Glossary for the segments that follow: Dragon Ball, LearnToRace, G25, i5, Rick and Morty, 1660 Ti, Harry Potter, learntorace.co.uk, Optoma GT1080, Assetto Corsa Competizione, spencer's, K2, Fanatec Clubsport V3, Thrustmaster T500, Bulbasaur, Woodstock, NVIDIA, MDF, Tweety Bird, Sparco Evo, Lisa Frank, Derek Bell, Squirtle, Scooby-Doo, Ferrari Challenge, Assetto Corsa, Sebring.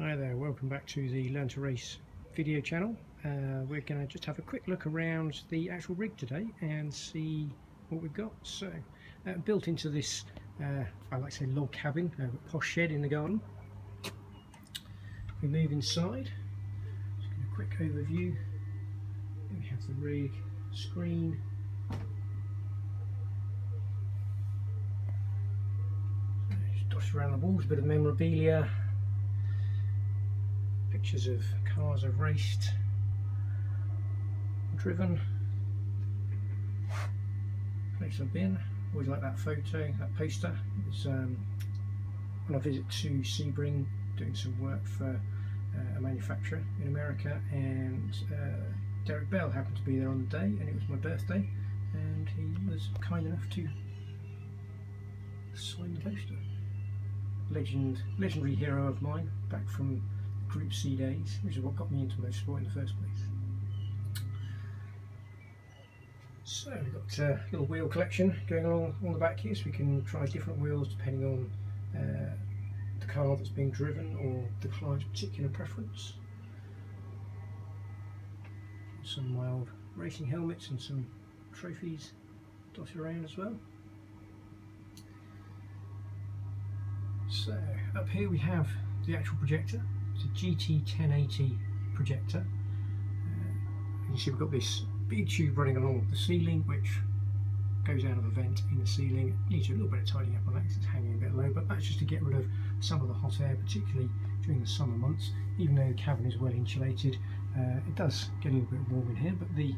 Hi there, welcome back to the Learn to Race video channel. We're going to just have a quick look around the actual rig today and see what we've got. So, built into this, I like to say log cabin, a posh shed in the garden. We move inside, just a quick overview. Here we have the rig, screen, so just dotted around the walls, a bit of memorabilia. Pictures of cars I've raced, driven, place I've been. Always like that photo, that poster. It was on a visit to Sebring, doing some work for a manufacturer in America, and Derek Bell happened to be there on the day, and it was my birthday, and he was kind enough to sign the poster. Legendary hero of mine, back from Group C days, which is what got me into motorsport in the first place. So we've got a little wheel collection going along on the back here, so we can try different wheels depending on the car that's being driven or the client's particular preference. Some wild racing helmets and some trophies dotted around as well. So up here we have the actual projector. It's a GT1080 projector. You see we've got this big tube running along the ceiling, which goes out of a vent in the ceiling. Needs a little bit of tidying up on that because it's hanging a bit low, but that's just to get rid of some of the hot air, particularly during the summer months. Even though the cabin is well insulated, it does get a little bit warm in here. But the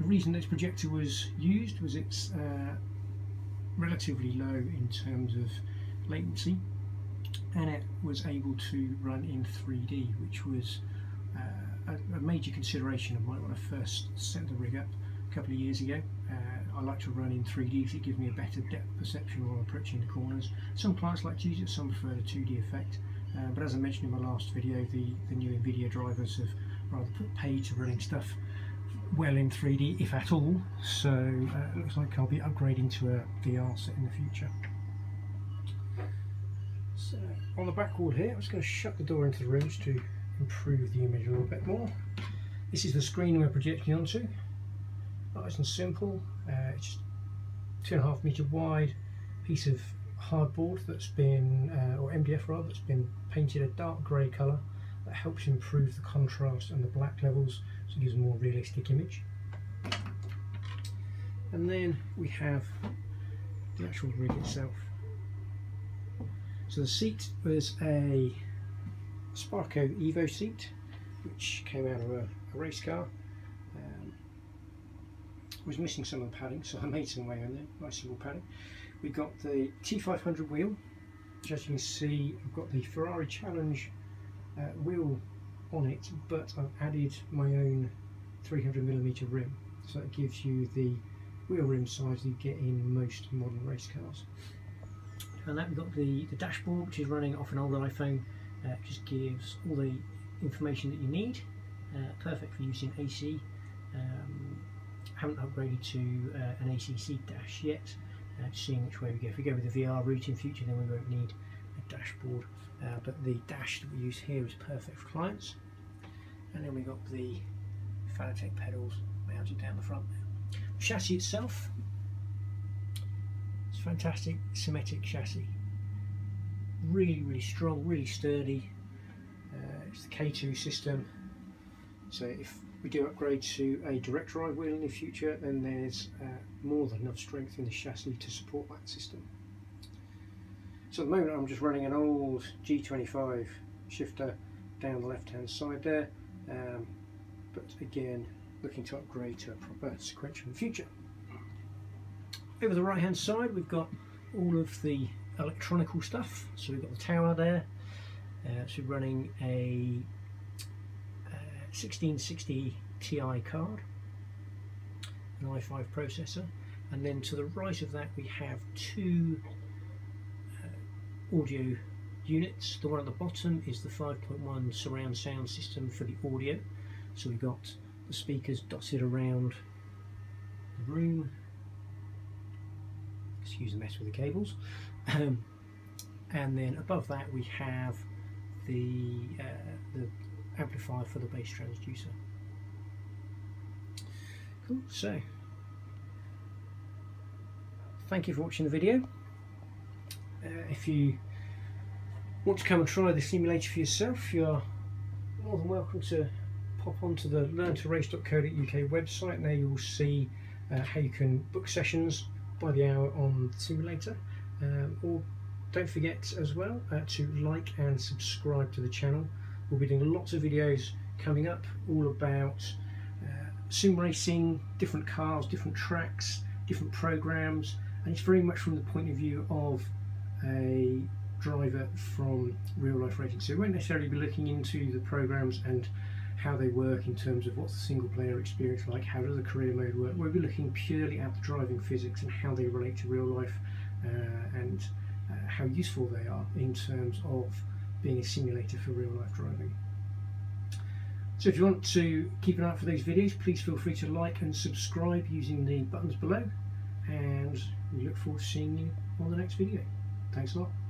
reason this projector was used was it's relatively low in terms of latency, and it was able to run in 3D, which was a major consideration of mine when I first set the rig up a couple of years ago. I like to run in 3D because it gives me a better depth perception while approaching the corners. Some clients like to use it, some prefer the 2D effect, but as I mentioned in my last video, the new NVIDIA drivers have rather paid to running stuff well in 3D, if at all, so it looks like I'll be upgrading to a VR set in the future. So, on the back wall here, I'm just going to shut the door into the room just to improve the image a little bit more. This is the screen we're projecting onto. Nice and simple. It's just 2.5 metre wide piece of hardboard that's been, or MDF rather, that's been painted a dark grey colour. That helps improve the contrast and the black levels, so it gives a more realistic image. And then we have the actual rig itself. So the seat was a Sparco Evo seat, which came out of a race car. Was missing some of the padding, so I made some way on there, nice simple padding. We got the T500 wheel, which as you can see, I've got the Ferrari Challenge wheel on it, but I've added my own 300mm rim, so it gives you the wheel rim size you get in most modern race cars. And that we've got the dashboard, which is running off an old iPhone, just gives all the information that you need, perfect for use in AC. Haven't upgraded to an ACC dash yet, just seeing which way we go. If we go with the VR route in future, then we won't need a dashboard, but the dash that we use here is perfect for clients. And then we've got the Fanatec pedals mounted down the front there. The chassis itself, fantastic symmetric chassis, really strong, really sturdy. It's the K2 system, so if we do upgrade to a direct drive wheel in the future, then there's more than enough strength in the chassis to support that system. So at the moment I'm just running an old G25 shifter down the left hand side there, but again looking to upgrade to a proper sequential in the future. Over the right hand side we've got all of the electronical stuff, so we've got the tower there, so we're running a 1660 Ti card, an i5 processor, and then to the right of that we have two audio units. The one at the bottom is the 5.1 surround sound system for the audio, so we've got the speakers dotted around the room. Excuse the mess with the cables. And then above that we have the amplifier for the bass transducer. Cool, so thank you for watching the video. If you want to come and try the simulator for yourself, you're more than welcome to pop onto the learntorace.co.uk website. Now you will see how you can book sessions by the hour on the simulator. Or don't forget as well to like and subscribe to the channel. We'll be doing lots of videos coming up all about sim racing, different cars, different tracks, different programs, and it's very much from the point of view of a driver from real life racing. So we won't necessarily be looking into the programs and how they work in terms of what's the single player experience like, how does the career mode work. We'll be looking purely at the driving physics and how they relate to real life, and how useful they are in terms of being a simulator for real life driving. So if you want to keep an eye out for those videos, please feel free to like and subscribe using the buttons below, and we look forward to seeing you on the next video. Thanks a lot.